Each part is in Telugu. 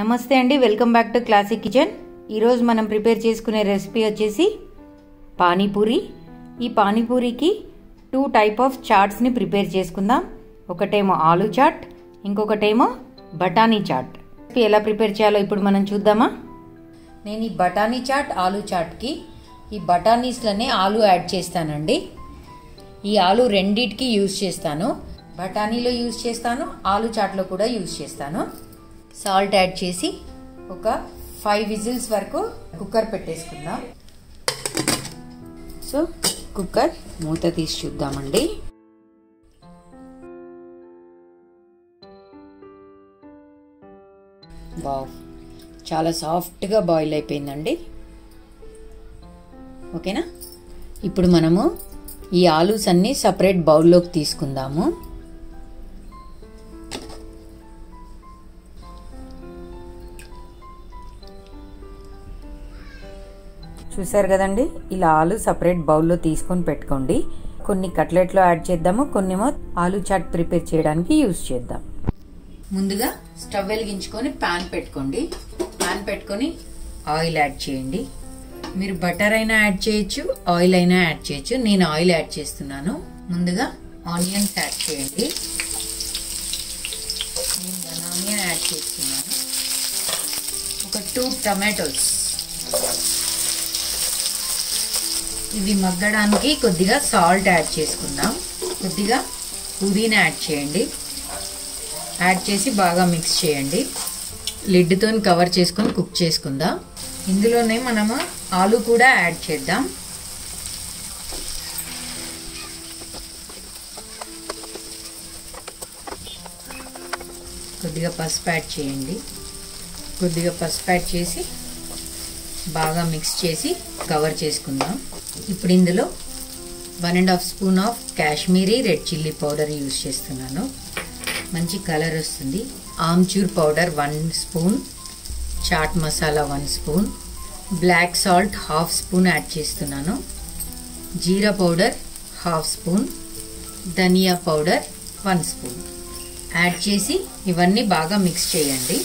నమస్తే అండి, welcome back to classic kitchen. ఈ రోజు మనం ప్రిపేర్ చేసుకునే రెసిపీ వచ్చేసి పానీపూరి। ఈ పానీపూరికి 2 టైప్ ఆఫ్ చాట్స్ ని ప్రిపేర్ చేసుకుందాం। ఒకటేమో ఆలూ చాట్, ఇంకొకటేమో బటానీ చాట్। ఎలా ప్రిపేర్ చేయాలో ఇప్పుడు మనం చూద్దామా। నేను ఈ బటానీ చాట్ ఆలూ చాట్ కి ఈ బటానీస్లనే ఆలూ యాడ్ చేస్తానండి। ఈ ఆలూ రెండిటికి యూస్ చేస్తాను, బటానీలో యూస్ చేస్తాను, ఆలూ చాట్లో కూడా యూస్ చేస్తాను। సాల్ట్ యాడ్ చేసి ఒక 5 విజిల్స్ వరకు కుక్కర్ పెట్టేసుకుందాం। సో కుక్కర్ మూత తీసి చూద్దామండి। వావ్, చాలా సాఫ్ట్గా బాయిల్ అయిపోయిందండి, ఓకేనా। ఇప్పుడు మనము ఈ ఆలూస్ అన్ని సపరేట్ బౌల్లోకి తీసుకుందాము। చూసారు కదండి, ఇలా ఆలు సపరేట్ బౌల్లో తీసుకొని పెట్టుకోండి। కొన్ని కట్లెట్లో యాడ్ చేద్దాము, కొన్నేమో ఆలు చాట్ ప్రిపేర్ చేయడానికి యూజ్ చేద్దాం। ముందుగా స్టవ్ వెలిగించుకొని ప్యాన్ పెట్టుకోండి। ప్యాన్ పెట్టుకొని ఆయిల్ యాడ్ చేయండి। మీరు బటర్ అయినా యాడ్ చేయొచ్చు, ఆయిల్ అయినా యాడ్ చేయొచ్చు, నేను ఆయిల్ యాడ్ చేస్తున్నాను। ముందుగా ఆనియన్స్ యాడ్ చేయండి, నేను ఆనియన్ యాడ్ చేస్తున్నాను। ఒక 2 టమాటోస్, ఇవి మగ్గడానికి కొద్దిగా సాల్ట్ యాడ్ చేసుకుందాం। కొద్దిగా పుదీనా యాడ్ చేయండి, యాడ్ చేసి బాగా మిక్స్ చేయండి। లిడ్తో కవర్ చేసుకొని కుక్ చేసుకుందాం। ఇందులోనే మనము ఆలు కూడా యాడ్ చేద్దాం। కొద్దిగా పసుపు యాడ్ చేయండి, కొద్దిగా పసుపు యాడ్ చేసి బాగా మిక్స్ చేసి కవర్ చేసుకుందాం। ఇప్పుడు ఇందులో 1.5 spoon of Kashmiri red chilli powder use చేస్తున్నాను, మంచి కలర్ వస్తుంది। Amchur powder 1 spoon, chaat masala 1 spoon, black salt 1/2 spoon add చేస్తున్నాను, జీరా పౌడర్ 1/2 స్పూన్, ధనియా పౌడర్ 1 స్పూన్ యాడ్ చేసి ఇవన్నీ బాగా మిక్స్ చేయండి।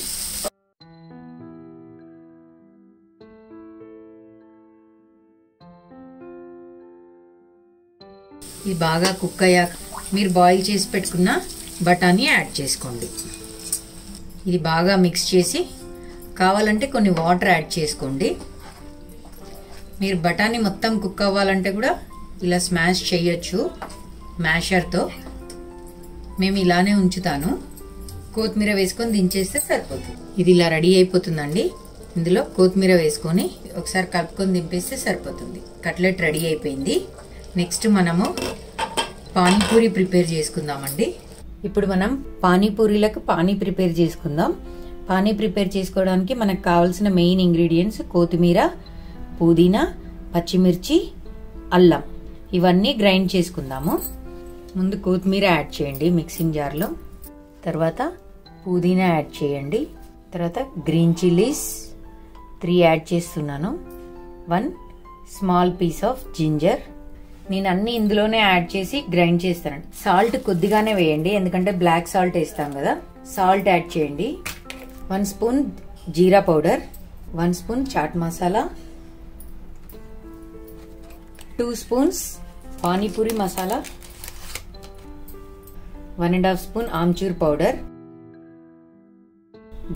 ఇది బాగా కుక్ అయ్యాక మీరు బాయిల్ చేసి పెట్టుకున్న బటానీ యాడ్ చేసుకోండి। ఇది బాగా మిక్స్ చేసి కావాలంటే కొన్ని వాటర్ యాడ్ చేసుకోండి। మీరు బటానీ మొత్తం కుక్ అవ్వాలంటే కూడా ఇలా స్మాష్ చేయొచ్చు మ్యాషర్తో, మేము ఇలానే ఉంచుతాను। కొత్తిమీర వేసుకొని దించేస్తే సరిపోతుంది। ఇది ఇలా రెడీ అయిపోతుందండి। ఇందులో కొత్తిమీర వేసుకొని ఒకసారి కలుపుకొని దింపేస్తే సరిపోతుంది। కట్లెట్ రెడీ అయిపోయింది। నెక్స్ట్ మనము పానీపూరి ప్రిపేర్ చేసుకుందామండి। ఇప్పుడు మనం పానీపూరీలకు పానీ ప్రిపేర్ చేసుకుందాం। పానీ ప్రిపేర్ చేసుకోవడానికి మనకు కావాల్సిన మెయిన్ ఇంగ్రీడియంట్స్ కొత్తిమీర, పుదీనా, పచ్చిమిర్చి, అల్లం, ఇవన్నీ గ్రైండ్ చేసుకుందాము। ముందు కొత్తిమీర యాడ్ చేయండి మిక్సింగ్ జార్లో, తర్వాత పుదీనా యాడ్ చేయండి, తర్వాత గ్రీన్ చిల్లీస్ 3 యాడ్ చేస్తున్నాను, 1 స్మాల్ పీస్ ఆఫ్ జింజర్, నేను అన్ని ఇందులోనే యాడ్ చేసి గ్రైండ్ చేస్తానండి। సాల్ట్ కొద్దిగానే వేయండి, ఎందుకంటే బ్లాక్ సాల్ట్ వేస్తాం కదా, సాల్ట్ యాడ్ చేయండి। 1 స్పూన్ జీరా powder, 1 spoon chaat masala, 2 spoons panipuri masala, 1.5 spoon amchur powder,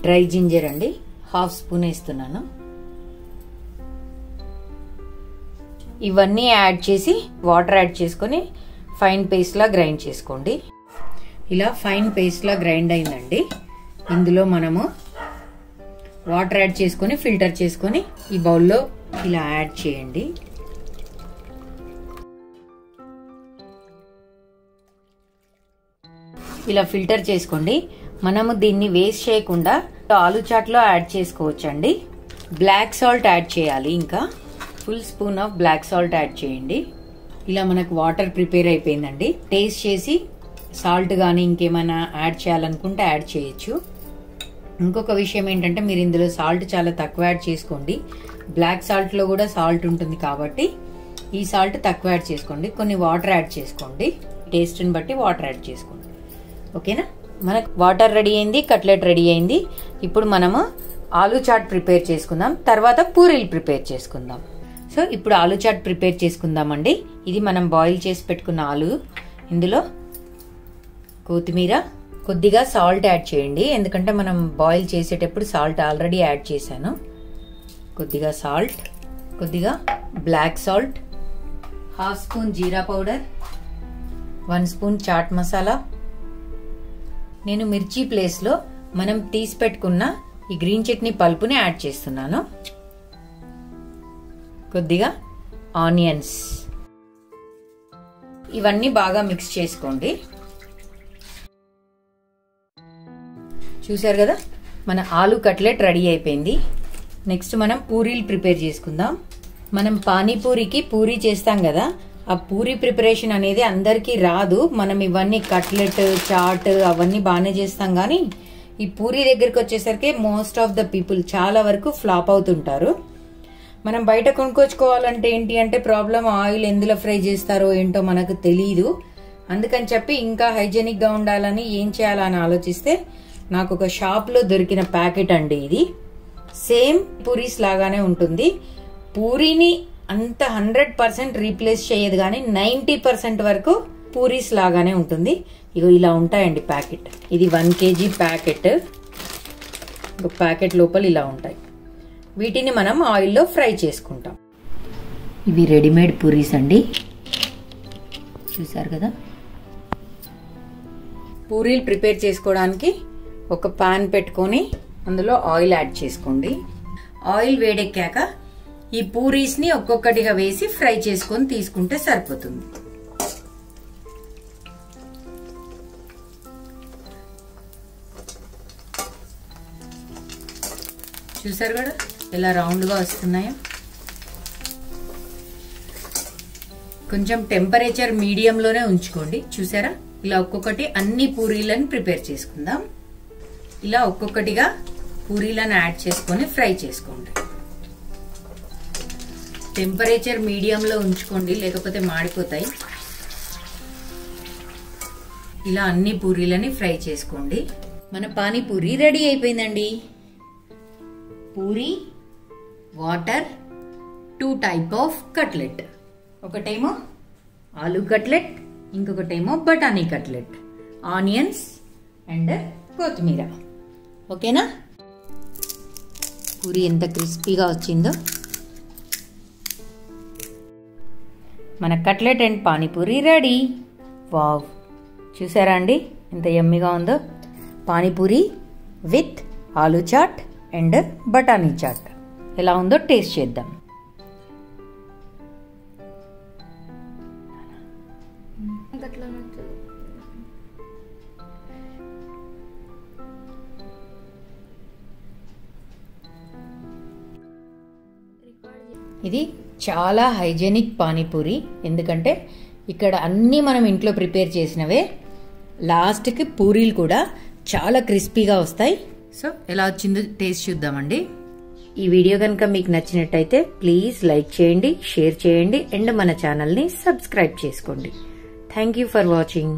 dry ginger అండి 1/2 స్పూన్ వేస్తున్నాను। ఇవన్నీ యాడ్ చేసి వాటర్ యాడ్ చేసుకొని ఫైన్ పేస్ట్లా గ్రైండ్ చేసుకోండి। ఇలా ఫైన్ పేస్ట్లా గ్రైండ్ అయిందండి। ఇందులో మనము వాటర్ యాడ్ చేసుకొని ఫిల్టర్ చేసుకొని ఈ బౌల్లో ఇలా యాడ్ చేయండి। ఇలా ఫిల్టర్ చేసుకోండి। మనము దీన్ని వేస్ట్ చేయకుండా ఆలు చాట్లో యాడ్ చేసుకోవచ్చండి। బ్లాక్ సాల్ట్ యాడ్ చేయాలి, ఇంకా full spoon of black salt add చేయండి। ఇలా మనకు వాటర్ ప్రిపేర్ అయిపోయిందండి। టేస్ట్ చేసి సాల్ట్ కానీ ఇంకేమైనా యాడ్ చేయాలనుకుంటే యాడ్ చేయొచ్చు। ఇంకొక విషయం ఏంటంటే మీరు ఇందులో సాల్ట్ చాలా తక్కువ యాడ్ చేసుకోండి, బ్లాక్ సాల్ట్లో కూడా సాల్ట్ ఉంటుంది కాబట్టి ఈ సాల్ట్ తక్కువ యాడ్ చేసుకోండి। కొన్ని వాటర్ యాడ్ చేసుకోండి, టేస్ట్ని బట్టి వాటర్ యాడ్ చేసుకోండి, ఓకేనా। మనకు వాటర్ రెడీ అయింది, కట్లెట్ రెడీ అయింది. ఇప్పుడు మనము ఆలూ చాట్ ప్రిపేర్ చేసుకుందాం, తర్వాత పూరీలు ప్రిపేర్ చేసుకుందాం. సో ఇప్పుడు ఆలూ చాట్ ప్రిపేర్ చేసుకుందామండి. ఇది మనం బాయిల్ చేసి పెట్టుకున్న ఆలూ, ఇందులో కొత్తిమీర, కొద్దిగా సాల్ట్ యాడ్ చేయండి. ఎందుకంటే మనం బాయిల్ చేసేటప్పుడు సాల్ట్ ఆల్రెడీ యాడ్ చేశాను. కొద్దిగా సాల్ట్, కొద్దిగా బ్లాక్ సాల్ట్, హాఫ్ స్పూన్ జీరా పౌడర్, 1 స్పూన్ చాట్ మసాలా. నేను మిర్చి ప్లేస్లో మనం తీసి పెట్టుకున్న ఈ గ్రీన్ చట్నీ పల్పుని యాడ్ చేస్తున్నాను. కొద్దిగా ఆనియన్స్, ఇవన్నీ బాగా మిక్స్ చేసుకోండి. చూశారు కదా, మన ఆలూ కట్లెట్ రెడీ అయిపోయింది. నెక్స్ట్ మనం పూరీలు ప్రిపేర్ చేసుకుందాం. మనం పానీపూరికి పూరీ చేస్తాం కదా, ఆ పూరీ ప్రిపరేషన్ అనేది అందరికీ రాదు. మనం ఇవన్నీ కట్లెట్, చాట్ అవన్నీ బాగానే చేస్తాం, కానీ ఈ పూరీ దగ్గరికి వచ్చేసరికి మోస్ట్ ఆఫ్ ద పీపుల్ చాలా వరకు ఫ్లాప్ అవుతుంటారు. మనం బయట కొనుక్కోవాలంటే ఏంటి అంటే ప్రాబ్లం, ఆయిల్ ఎందులో ఫ్రై చేస్తారో ఏంటో మనకు తెలీదు. అందుకని చెప్పి ఇంకా హైజెనిక్గా ఉండాలని ఏం చేయాలని ఆలోచిస్తే నాకు ఒక షాప్లో దొరికిన ప్యాకెట్ అండి. ఇది సేమ్ పూరీస్ లాగానే ఉంటుంది. పూరీని అంత 100% రీప్లేస్ చేయదు, కానీ 90% వరకు పూరీస్ లాగానే ఉంటుంది. ఇగో ఇలా ఉంటాయండి ప్యాకెట్. ఇది 1 kg ప్యాకెట్. ఒక ప్యాకెట్ లోపల ఇలా ఉంటాయి. వీటిని మనం ఆయిల్లో ఫ్రై చేసుకుంటాం. ఇవి రెడీమేడ్ పూరీస్ అండి. చూసారు కదా. పూరీలు ప్రిపేర్ చేసుకోవడానికి ఒక పాన్ పెట్టుకొని అందులో ఆయిల్ యాడ్ చేసుకోండి. ఆయిల్ వేడెక్కాక ఈ పూరీస్ని ఒక్కొక్కటిగా వేసి ఫ్రై చేసుకొని తీసుకుంటే సరిపోతుంది. చూసారు కదా ఇలా రౌండ్గా వస్తున్నాయో. కొంచెం టెంపరేచర్ మీడియంలోనే ఉంచుకోండి. చూసారా, ఇలా ఒక్కొక్కటి అన్ని పూరీలను ప్రిపేర్ చేసుకుందాం. ఇలా ఒక్కొక్కటిగా పూరీలను యాడ్ చేసుకొని ఫ్రై చేసుకోండి. టెంపరేచర్ మీడియంలో ఉంచుకోండి, లేకపోతే మాడిపోతాయి. ఇలా అన్ని పూరీలని ఫ్రై చేసుకోండి. మన పానీపూరి రెడీ అయిపోయిందండి. Puri, water, 2 types of cutlet. ఒకటేమో ఆలూ కట్లెట్, ఇంకొకటేమో బఠానీ కట్లెట్, ఆనియన్స్ అండ్ కొత్తిమీర. ఓకేనా? పూరి ఎంత క్రిస్పీగా వచ్చిందో. మన cutlet and panipuri ready. Wow, చూసారా అండి ఎంత యమ్మీగా ఉందో. పానీపూరి విత్ ఆలూ చాట్ అండ్ బఠానీ చాట్ ఎలా ఉందో టేస్ట్ చేద్దాం. ఇది చాలా హైజెనిక్ పానీపూరి. ఎందుకంటే ఇక్కడ అన్నీ మనం ఇంట్లో ప్రిపేర్ చేసినవే. లాస్ట్కి పూరీలు కూడా చాలా క్రిస్పీగా వస్తాయి. సో ఎలా వచ్చిందో టేస్ట్ చూద్దామండి. ఈ వీడియో కనుక మీకు నచ్చినట్టయితే ప్లీజ్ లైక్ చేయండి, షేర్ చేయండి అండ్ మన ఛానల్ని సబ్స్క్రైబ్ చేసుకోండి. Thank you for watching.